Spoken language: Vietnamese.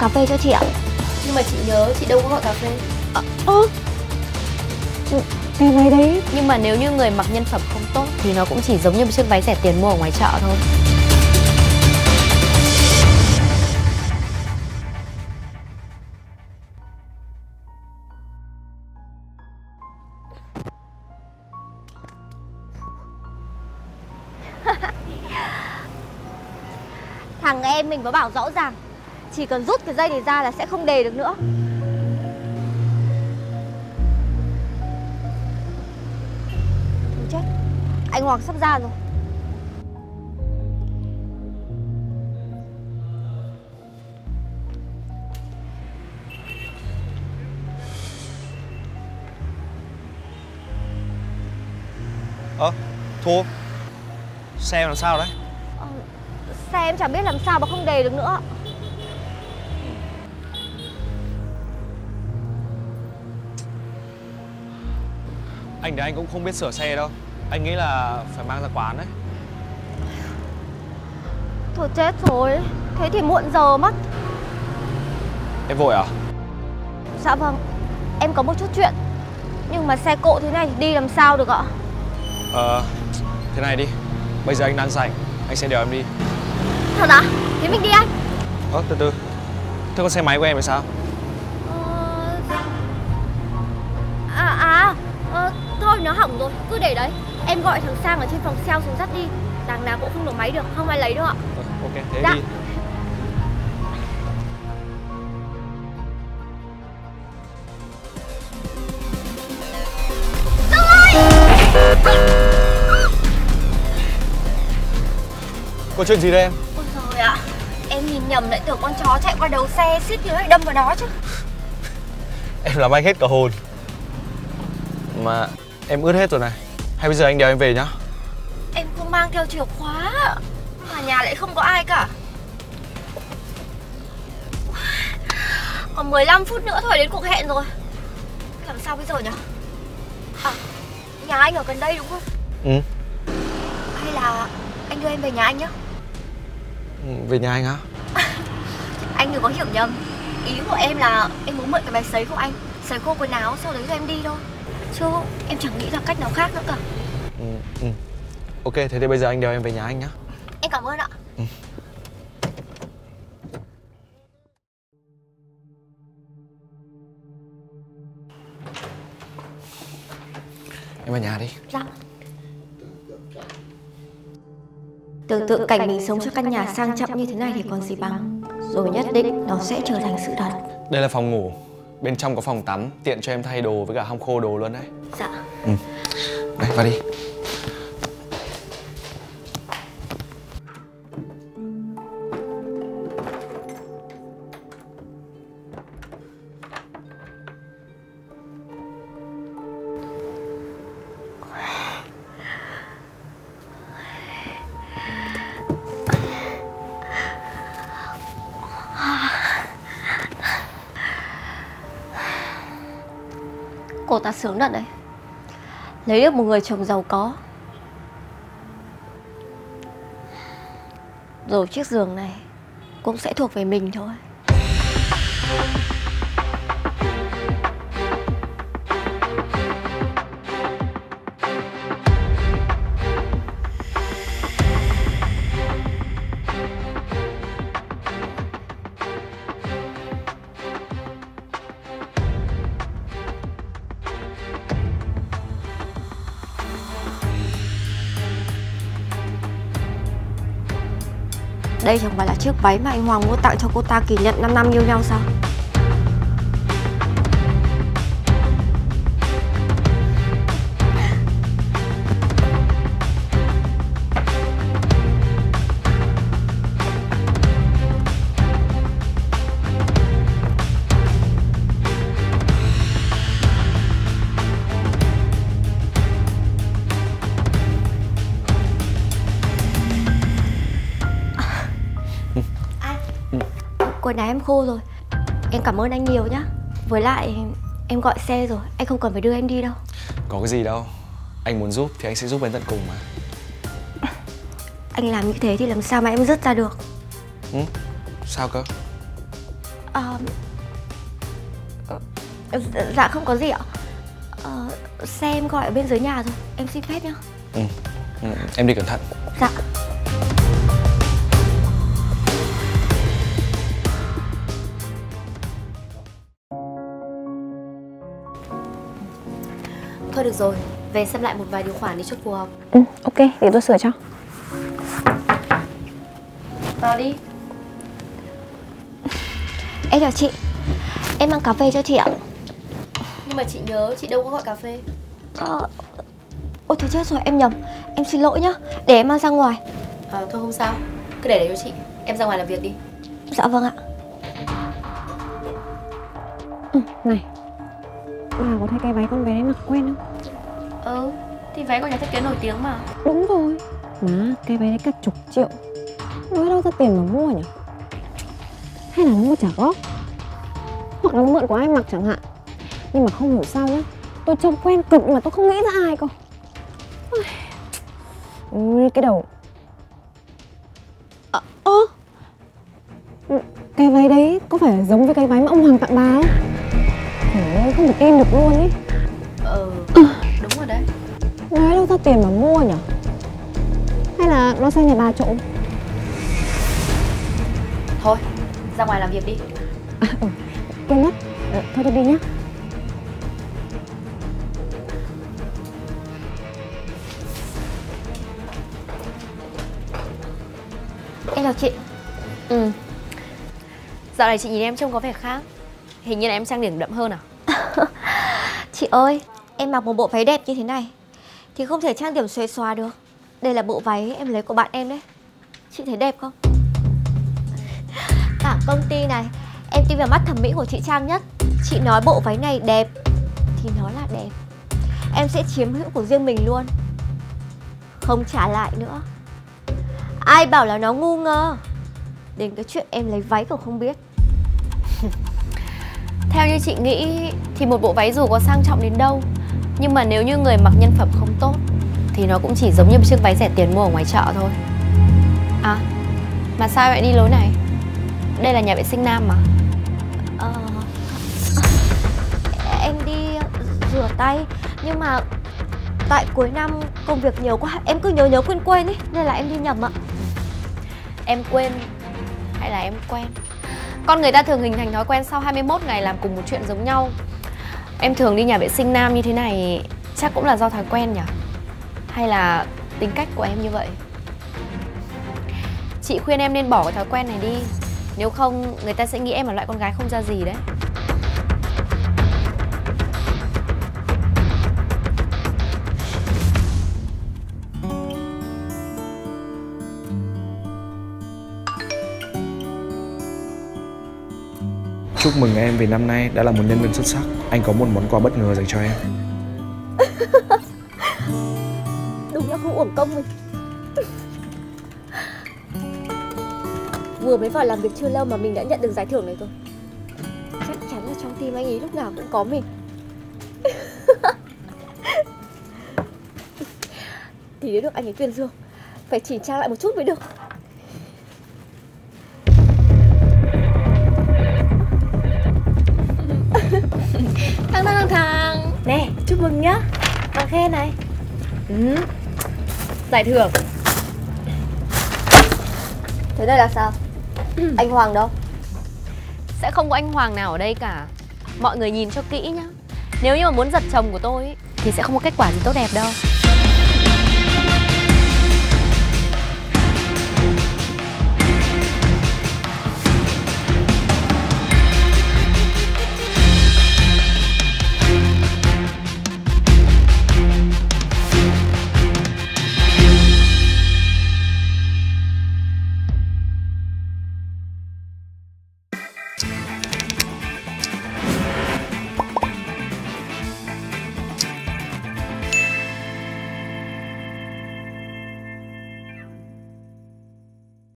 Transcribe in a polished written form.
cà phê cho chị ạ. Nhưng mà chị nhớ chị đâu có gọi cà phê. Cái váy đấy. Nhưng mà nếu như người mặc nhân phẩm không tốt thì nó cũng chỉ giống như một chiếc váy rẻ tiền mua ở ngoài chợ thôi. Thằng em mình nó bảo rõ ràng, chỉ cần rút cái dây này ra là sẽ không đề được nữa. Thôi chết, anh Hoàng sắp ra rồi. Thu, xe làm sao đấy? Xe em chả biết làm sao mà không đề được nữa. Anh thì anh cũng không biết sửa xe đâu. Anh nghĩ là phải mang ra quán đấy. Thôi chết rồi, thế thì muộn giờ mất. Em vội à? Dạ vâng, em có một chút chuyện. Nhưng mà xe cộ thế này thì đi làm sao được ạ? Thế này đi, bây giờ anh đang rảnh, anh sẽ đèo em đi. Thật à? Thế mình đi anh. Từ từ. Thế con xe máy của em là sao? Thôi nó hỏng rồi, cứ để đấy. Em gọi thằng Sang ở trên phòng sale xuống dắt đi. Đằng nào cũng không nổ máy được, không ai lấy đâu ạ. Ok, thế dạ. Đi. Có chuyện gì đây em? Ôi trời ạ, em nhìn nhầm lại tưởng con chó chạy qua đầu xe, suýt nữa lại đâm vào đó chứ. Em làm anh hết cả hồn. Mà em ướt hết rồi này. Hay bây giờ anh đèo em về nhá. Em không mang theo chìa khóa, mà nhà lại không có ai cả. Còn 15 phút nữa thôi đến cuộc hẹn rồi. Làm sao bây giờ nhỉ? Nhà anh ở gần đây đúng không? Ừ. Hay là anh đưa em về nhà anh nhá. Về nhà anh hả? Anh đừng có hiểu nhầm. Ý của em là em muốn mượn cái máy sấy của anh, sấy khô quần áo sau đấy rồi em đi thôi. Chứ em chẳng nghĩ ra cách nào khác nữa cả. Ok, thế thì bây giờ anh đèo em về nhà anh nhá. Em cảm ơn ạ. Em vào nhà đi. Dạ. Tưởng tượng cảnh mình sống trong căn nhà sang trọng như thế này thì còn gì bằng. Rồi nhất định nó sẽ trở thành sự thật. Đây là phòng ngủ. Bên trong có phòng tắm, tiện cho em thay đồ với cả hong khô đồ luôn đấy. Dạ. Đây, vào đi. Cô ta sướng thật đấy. Lấy được một người chồng giàu có. Rồi chiếc giường này cũng sẽ thuộc về mình thôi. Đây chẳng phải là chiếc váy mà anh Hoàng mua tặng cho cô ta kỷ niệm 5 năm yêu nhau sao? Quần áo em khô rồi. Em cảm ơn anh nhiều nhá. Với lại em gọi xe rồi, anh không cần phải đưa em đi đâu. Có cái gì đâu. Anh muốn giúp thì anh sẽ giúp đến tận cùng mà. Anh làm như thế thì làm sao mà em dứt ra được? Sao cơ? Dạ không có gì ạ. Xe em gọi ở bên dưới nhà rồi, em xin phép nhá. Em đi cẩn thận. Dạ. Thôi được rồi, về xem lại một vài điều khoản đi cho phù hợp. Ok, để tôi sửa cho. Vào đi. Em chào chị, em mang cà phê cho chị ạ. Nhưng mà chị nhớ, chị đâu có gọi cà phê. Ôi thôi chết rồi, em nhầm. Em xin lỗi nhá, để em mang ra ngoài. Thôi không sao, cứ để đấy cho chị. Em ra ngoài làm việc đi. Dạ vâng ạ. Này, bà có thấy cái váy con bé đấy mặc quen không? Thì váy của nhà thiết kế nổi tiếng mà. Đúng rồi. Má, cái váy đấy cả chục triệu. Nói đâu ra tiền mà mua nhỉ? Hay là mua trả góp? Hoặc là mượn của ai mặc chẳng hạn. Nhưng mà không hiểu sao nhá, tôi trông quen cực nhưng mà tôi không nghĩ ra ai cơ. Ui, cái đầu. Cái váy đấy có phải giống với cái váy mà ông Hoàng tặng bà không? Không được tin được luôn ý. Đúng rồi đấy. Nói đâu ra tiền mà mua nhỉ? Hay là nó sang nhà bà trộm? Thôi, ra ngoài làm việc đi. Quên mất. Thôi tôi đi nhá. Em chào chị. Dạo này chị nhìn em trông có vẻ khác. Hình như là em trang điểm đậm hơn à? Chị ơi, em mặc một bộ váy đẹp như thế này thì không thể trang điểm xuề xòa được. Đây là bộ váy em lấy của bạn em đấy. Chị thấy đẹp không? Cả công ty này, em tin vào mắt thẩm mỹ của chị Trang nhất. Chị nói bộ váy này đẹp thì nó là đẹp. Em sẽ chiếm hữu của riêng mình luôn, không trả lại nữa. Ai bảo là nó ngu ngơ. Đến cái chuyện em lấy váy còn không biết. Theo như chị nghĩ thì một bộ váy dù có sang trọng đến đâu, nhưng mà nếu như người mặc nhân phẩm không tốt thì nó cũng chỉ giống như một chiếc váy rẻ tiền mua ở ngoài chợ thôi. À, mà sao lại đi lối này? Đây là nhà vệ sinh nam mà. Em đi rửa tay. Nhưng mà tại cuối năm công việc nhiều quá, em cứ nhớ quên ấy, nên là em đi nhầm ạ. Em quên hay là em quen? Con người ta thường hình thành thói quen sau 21 ngày làm cùng một chuyện giống nhau. Em thường đi nhà vệ sinh nam như thế này chắc cũng là do thói quen nhỉ? Hay là tính cách của em như vậy? Chị khuyên em nên bỏ cái thói quen này đi. Nếu không, người ta sẽ nghĩ em là loại con gái không ra gì đấy. Chúc mừng em vì năm nay đã là một nhân viên xuất sắc. Anh có một món quà bất ngờ dành cho em. Đúng là không uổng công mình. Vừa mới vào làm việc chưa lâu mà mình đã nhận được giải thưởng này rồi. Chắc chắn là trong tim anh ấy lúc nào cũng có mình. Thì đến được anh ấy tuyên dương, phải chỉnh trang lại một chút mới được. Thằng nè, chúc mừng nhá. Bằng khen này. Giải thưởng. Thế đây là sao? Anh Hoàng đâu? Sẽ không có anh Hoàng nào ở đây cả. Mọi người nhìn cho kỹ nhá. Nếu như mà muốn giật chồng của tôi thì sẽ không có kết quả gì tốt đẹp đâu.